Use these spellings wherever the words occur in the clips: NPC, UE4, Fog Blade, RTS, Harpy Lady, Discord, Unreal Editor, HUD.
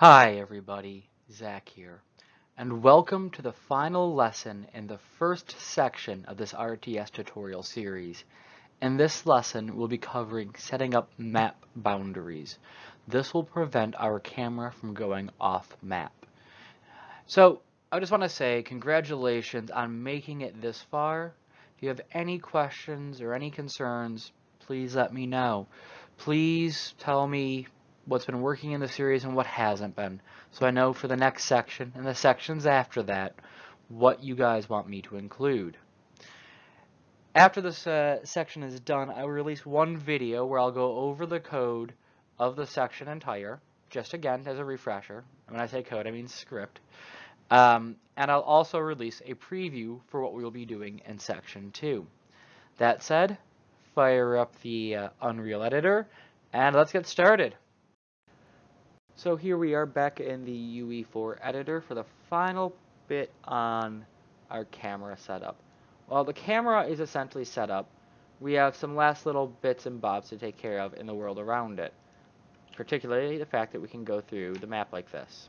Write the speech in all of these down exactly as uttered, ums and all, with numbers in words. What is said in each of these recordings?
Hi everybody, Zach here, and welcome to the final lesson in the first section of this R T S tutorial series. In this lesson, we'll be covering setting up map boundaries. This will prevent our camera from going off map. So, I just want to say congratulations on making it this far. If you have any questions or any concerns, please let me know. Please tell me what's been working in the series and what hasn't been, so I know for the next section and the sections after that what you guys want me to include. After this uh, section is done, I will release one video where I'll go over the code of the section entire, just again as a refresher. When I say code, I mean script. Um, and I'll also release a preview for what we'll be doing in section two. That said, fire up the uh, Unreal Editor and let's get started. So here we are back in the U E four editor for the final bit on our camera setup. Well, the camera is essentially set up. We have some last little bits and bobs to take care of in the world around it, particularly the fact that we can go through the map like this.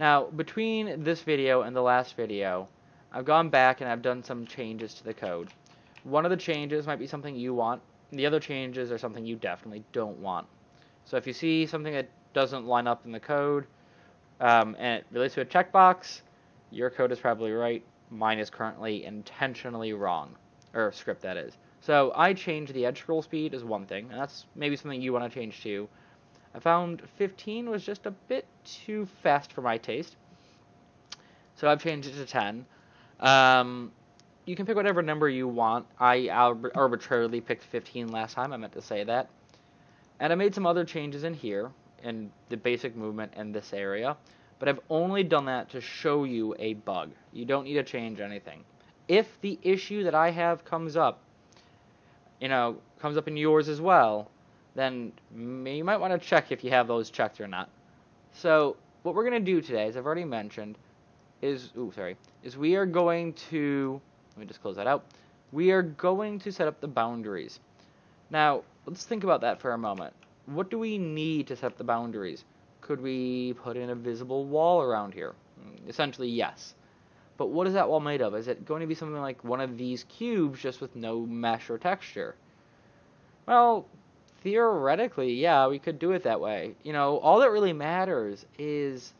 Now, between this video and the last video, I've gone back and I've done some changes to the code. One of the changes might be something you want, and the other changes are something you definitely don't want. So if you see something that doesn't line up in the code, um, and it relates to a checkbox, your code is probably right. Mine is currently intentionally wrong, or script that is. So I changed the edge scroll speed is one thing, and that's maybe something you want to change too. I found fifteen was just a bit too fast for my taste, so I've changed it to ten. Um, you can pick whatever number you want. I arbitrarily picked fifteen last time, I meant to say that. And I made some other changes in here, in the basic movement in this area, but I've only done that to show you a bug. You don't need to change anything. If the issue that I have comes up, you know, comes up in yours as well, then you might want to check if you have those checked or not. So what we're going to do today, as I've already mentioned, is, ooh, sorry, is we are going to, let me just close that out, we are going to set up the boundaries. Now, let's think about that for a moment. What do we need to set up the boundaries? Could we put in a visible wall around here? Essentially, yes. But what is that wall made of? Is it going to be something like one of these cubes just with no mesh or texture? Well, theoretically, yeah, we could do it that way. You know, all that really matters is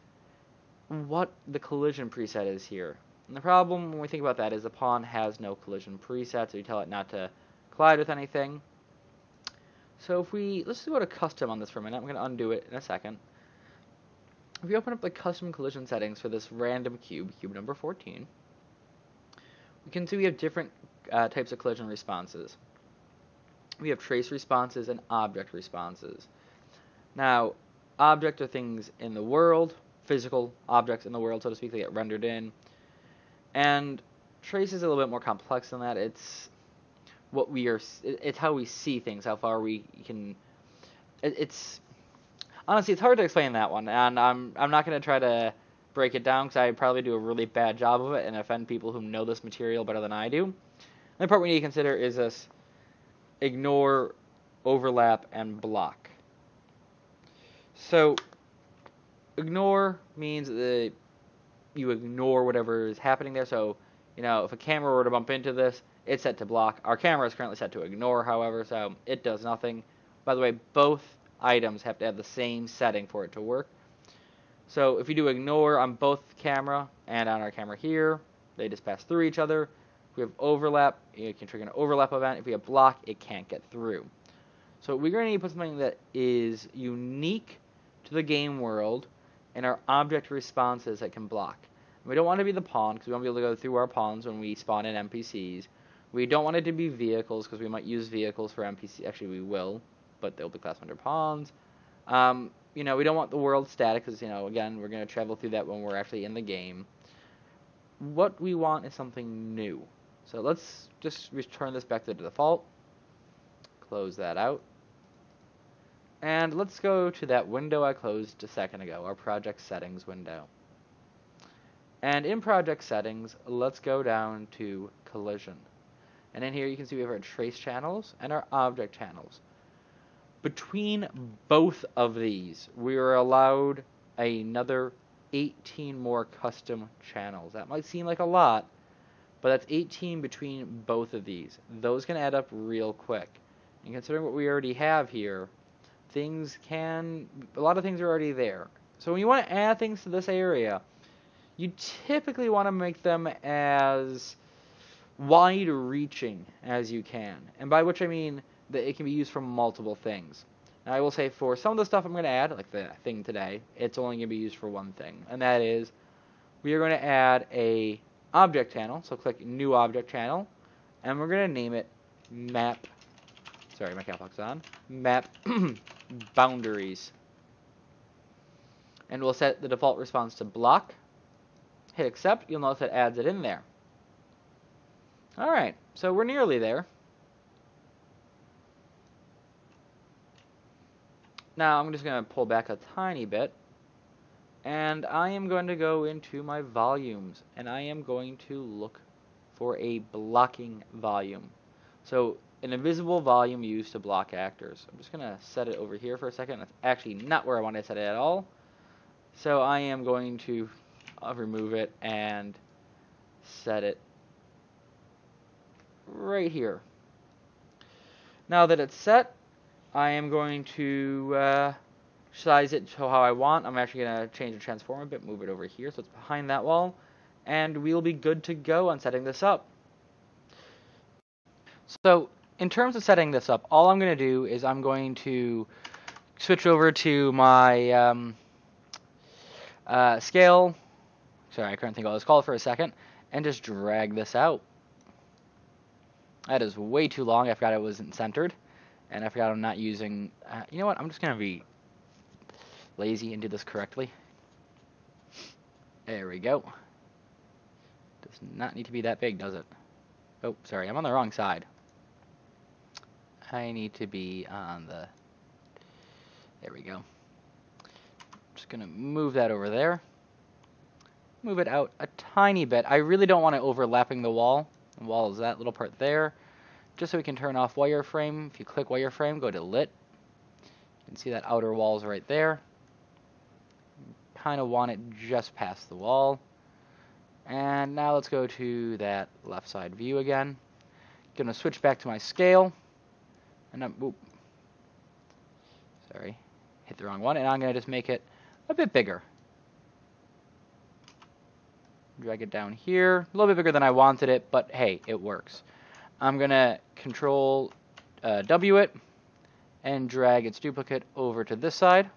what the collision preset is here. And the problem when we think about that is the pawn has no collision preset, so you tell it not to collide with anything. So if we, let's just go to custom on this for a minute. I'm going to undo it in a second. If we open up the custom collision settings for this random cube, cube number fourteen, we can see we have different uh, types of collision responses. We have trace responses and object responses. Now, objects are things in the world, physical objects in the world, so to speak, they get rendered in. And trace is a little bit more complex than that. It's what we are, it's how we see things, how far we can, it, it's, honestly, it's hard to explain that one, and I'm, I'm not going to try to break it down, because I probably do a really bad job of it, and offend people who know this material better than I do. And the part we need to consider is this, ignore, overlap, and block. So, ignore means that you ignore whatever is happening there, so, you know, if a camera were to bump into this, it's set to block. Our camera is currently set to ignore, however, so it does nothing. By the way, both items have to have the same setting for it to work. So if you do ignore on both camera and on our camera here, they just pass through each other. If we have overlap, you can trigger an overlap event. If we have block, it can't get through. So we're going to need to put something that is unique to the game world and our object responses that can block. And we don't want to be the pawn because we want to be able to go through our pawns when we spawn in N P Cs. We don't want it to be vehicles, because we might use vehicles for N P C. Actually, we will, but they'll be classed under pawns. Um, you know, we don't want the world static, because, you know, again, we're going to travel through that when we're actually in the game. What we want is something new. So let's just return this back to the default. Close that out. And let's go to that window I closed a second ago, our project settings window. And in project settings, let's go down to collision. And in here you can see we have our trace channels and our object channels. Between both of these, we are allowed another eighteen more custom channels. That might seem like a lot, but that's eighteen between both of these. Those can add up real quick. And considering what we already have here, things can, a lot of things are already there. So when you want to add things to this area, you typically want to make them as wide reaching as you can. And by which I mean that it can be used for multiple things. Now I will say for some of the stuff I'm going to add, like the thing today, it's only going to be used for one thing. And that is, we are going to add a object channel. So click new object channel. And we're going to name it map, sorry my catalogs on, map boundaries. And we'll set the default response to block. Hit accept, you'll notice it adds it in there. Alright, so we're nearly there. Now I'm just going to pull back a tiny bit, and I am going to go into my volumes, and I am going to look for a blocking volume. So an invisible volume used to block actors. I'm just going to set it over here for a second. That's actually not where I want to set it at all. So I am going to I'll remove it and set it right here. Now that it's set, I am going to uh, size it to how I want. I'm actually going to change the transform a bit, move it over here so it's behind that wall, and we'll be good to go on setting this up. So in terms of setting this up, all I'm going to do is I'm going to switch over to my um, uh, scale. Sorry, I couldn't think of what it was called for a second, and just drag this out. That is way too long. I forgot it wasn't centered, and I forgot I'm not using... Uh, you know what? I'm just going to be lazy and do this correctly. There we go. Does not need to be that big, does it? Oh, sorry, I'm on the wrong side. I need to be on the... There we go. Just going to move that over there. Move it out a tiny bit. I really don't want it overlapping the wall. The wall is that little part there. Just so we can turn off wireframe. If you click wireframe, go to lit. You can see that outer wall is right there. Kind of want it just past the wall. And now let's go to that left side view again. Going to switch back to my scale. And I'm, oop. Sorry, hit the wrong one. And I'm going to just make it a bit bigger. Drag it down here. A little bit bigger than I wanted it, but hey, it works. I'm going to control uh, W it and drag its duplicate over to this side.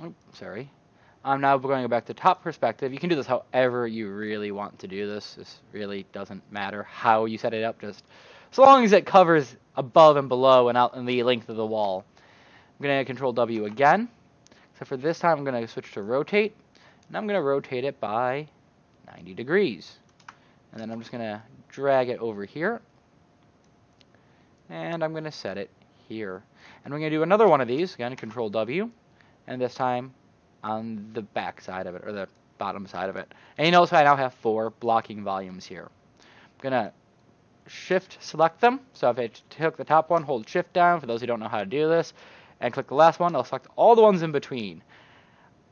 Oh, sorry. I'm now going back to top perspective. You can do this however you really want to do this. This really doesn't matter how you set it up, just so long as it covers above and below and out in the length of the wall. I'm going to control W again. So for this time, I'm going to switch to rotate, and I'm going to rotate it by ninety degrees. And then I'm just going to drag it over here, and I'm going to set it here. And we're going to do another one of these, again, control W, and this time on the back side of it, or the bottom side of it. And you notice I now have four blocking volumes here. I'm going to shift select them, so if I took the top one, hold shift down, for those who don't know how to do this, and click the last one, I'll select all the ones in between.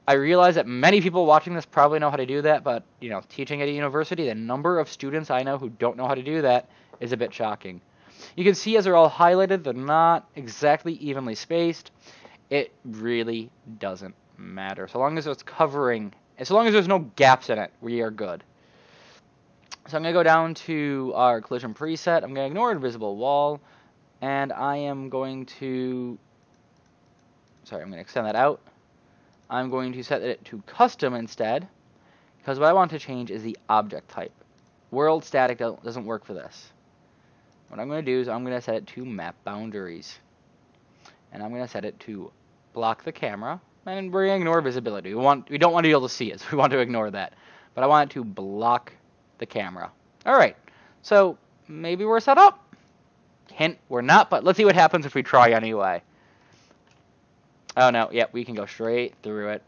I realize that many people watching this probably know how to do that, but, you know, teaching at a university, the number of students I know who don't know how to do that is a bit shocking. You can see as they're all highlighted, they're not exactly evenly spaced. It really doesn't matter. So long as it's covering, as long as there's no gaps in it, we are good. So I'm going to go down to our collision preset. I'm going to ignore invisible wall, and I am going to... Sorry, I'm going to extend that out. I'm going to set it to custom instead, because what I want to change is the object type. World static doesn't work for this. What I'm going to do is I'm going to set it to map boundaries. And I'm going to set it to block the camera, and we're going to ignore visibility. We, want, we don't want to be able to see it, so we want to ignore that. But I want it to block the camera. All right, so maybe we're set up. Hint, we're not, but let's see what happens if we try anyway. Oh no, yeah, we can go straight through it.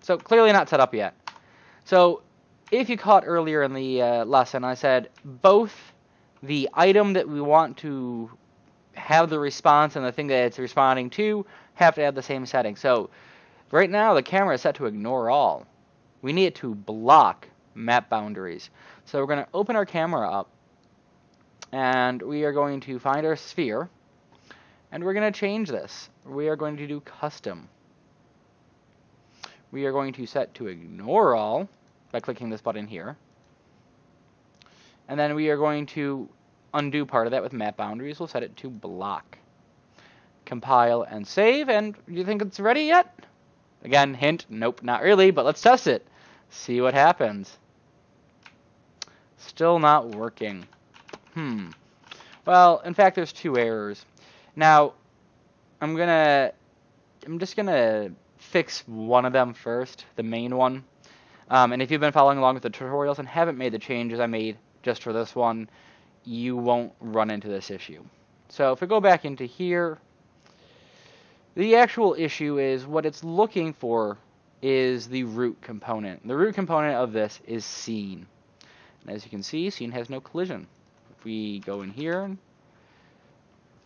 So clearly not set up yet. So if you caught earlier in the uh, lesson, I said both the item that we want to have the response and the thing that it's responding to have to have the same setting. So right now the camera is set to ignore all. We need it to block map boundaries. So we're going to open our camera up, and we are going to find our sphere, and we're going to change this. We are going to do custom. We are going to set to ignore all by clicking this button here. And then we are going to undo part of that with map boundaries. We'll set it to block. Compile and save, and do you think it's ready yet? Again, hint, nope, not really, but let's test it. See what happens. Still not working. Hmm. Well, in fact, there's two errors. Now, I'm gonna, I'm just gonna fix one of them first, the main one. Um, and if you've been following along with the tutorials and haven't made the changes I made just for this one, you won't run into this issue. So if we go back into here, the actual issue is what it's looking for is the root component. The root component of this is scene. And as you can see, scene has no collision. If we go in here,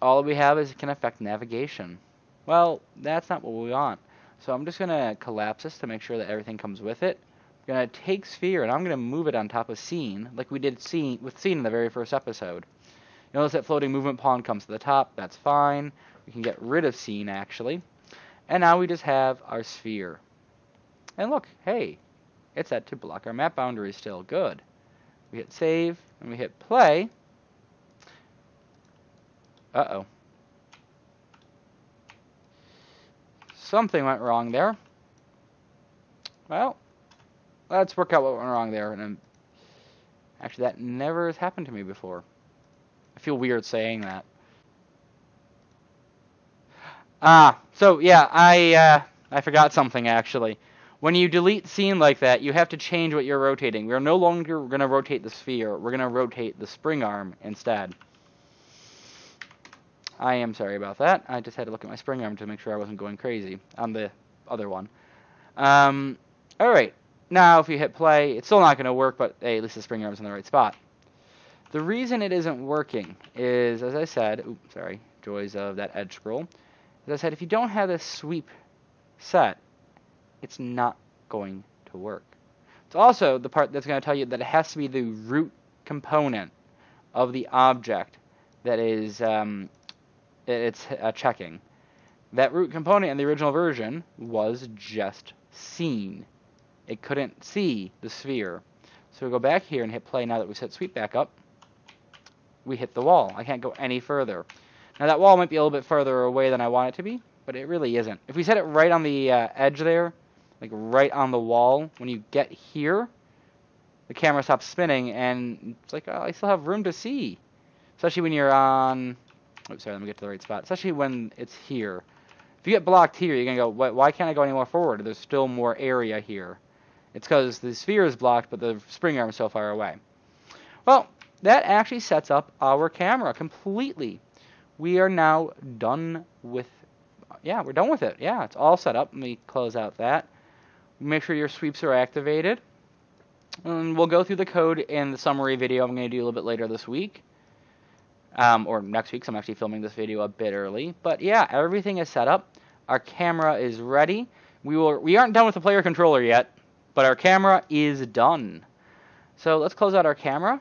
all we have is it can affect navigation. Well, that's not what we want. So I'm just going to collapse this to make sure that everything comes with it. I'm going to take sphere, and I'm going to move it on top of scene, like we did scene with scene in the very first episode. You'll notice that floating movement pawn comes to the top. That's fine. We can get rid of scene, actually. And now we just have our sphere. And look, hey, it's set to block our map boundary still. Good. We hit save, and we hit play. Uh-oh. Something went wrong there. Well, let's work out what went wrong there. And I'm, actually, that never has happened to me before. I feel weird saying that. Ah, so yeah, I uh, I forgot something actually. When you delete scene like that, you have to change what you're rotating. We're no longer going to rotate the sphere. We're going to rotate the spring arm instead. I am sorry about that. I just had to look at my spring arm to make sure I wasn't going crazy on the other one. Um, all right. Now, if you hit play, it's still not going to work, but hey, at least the spring arm's in the right spot. The reason it isn't working is, as I said, oops, sorry, joys of that edge scroll. As I said, if you don't have this sweep set, it's not going to work. It's also the part that's going to tell you that it has to be the root component of the object that is... Um, it's uh, checking. That root component in the original version was just seen. It couldn't see the sphere. So we go back here and hit play now that we set sweep back up. We hit the wall. I can't go any further. Now that wall might be a little bit further away than I want it to be, but it really isn't. If we set it right on the uh, edge there, like right on the wall, when you get here, the camera stops spinning and it's like, oh, I still have room to see. Especially when you're on... Oops, sorry, let me get to the right spot. Especially when it's here. If you get blocked here, you're going to go, why, why can't I go any more forward? There's still more area here. It's because the sphere is blocked, but the spring arm is so far away. Well, that actually sets up our camera completely. We are now done with, yeah, we're done with it. Yeah, it's all set up. Let me close out that. Make sure your sweeps are activated. And we'll go through the code in the summary video I'm going to do a little bit later this week. Um, or next week, so I'm actually filming this video a bit early. But yeah, everything is set up. Our camera is ready. We will. We aren't done with the player controller yet, but our camera is done. So let's close out our camera.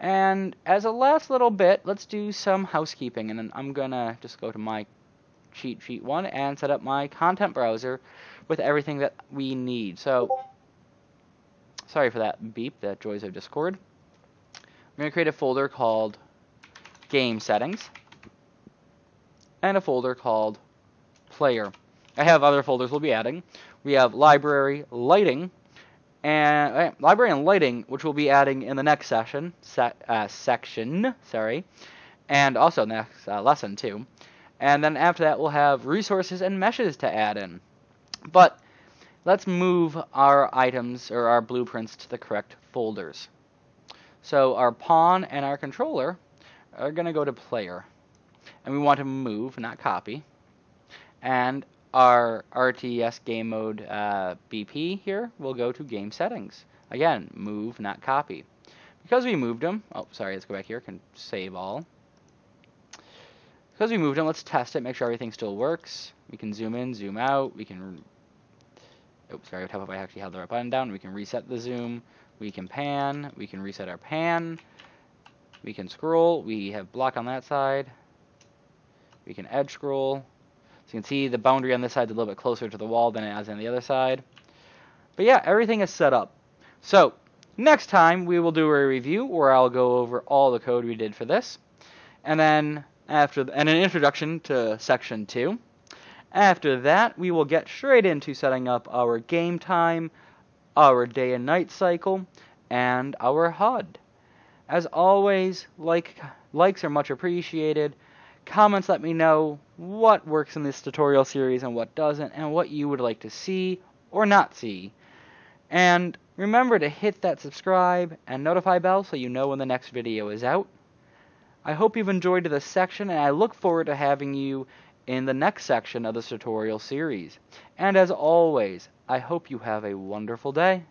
And as a last little bit, let's do some housekeeping. And then I'm going to just go to my cheat sheet one and set up my content browser with everything that we need. So, sorry for that beep, that joys of Discord. I'm going to create a folder called Game Settings, and a folder called Player. I have other folders we'll be adding. We have Library, Lighting, and uh, Library and Lighting, which we'll be adding in the next session, se uh, section, sorry, and also next uh, lesson too. And then after that, we'll have resources and meshes to add in. But let's move our items or our blueprints to the correct folders. So our pawn and our controller are going to go to player, and we want to move, not copy, and our R T S game mode uh, B P here will go to game settings. Again, move, not copy. Because we moved them, oh, sorry, let's go back here, can save all. Because we moved on, let's test it, make sure everything still works. We can zoom in, zoom out, we can... Oops, sorry, it would help if I actually held the right button down. We can reset the zoom, we can pan, we can reset our pan, we can scroll, we have block on that side, we can edge scroll. So you can see the boundary on this side is a little bit closer to the wall than it is on the other side. But yeah, everything is set up. So next time we will do a review where I'll go over all the code we did for this. And then after the, and an introduction to section two. After that, we will get straight into setting up our game time, our day and night cycle, and our H U D. As always, like, likes are much appreciated. Comments let me know what works in this tutorial series and what doesn't, and what you would like to see or not see. And remember to hit that subscribe and notify bell so you know when the next video is out. I hope you've enjoyed this section, and I look forward to having you in the next section of this tutorial series. And as always, I hope you have a wonderful day.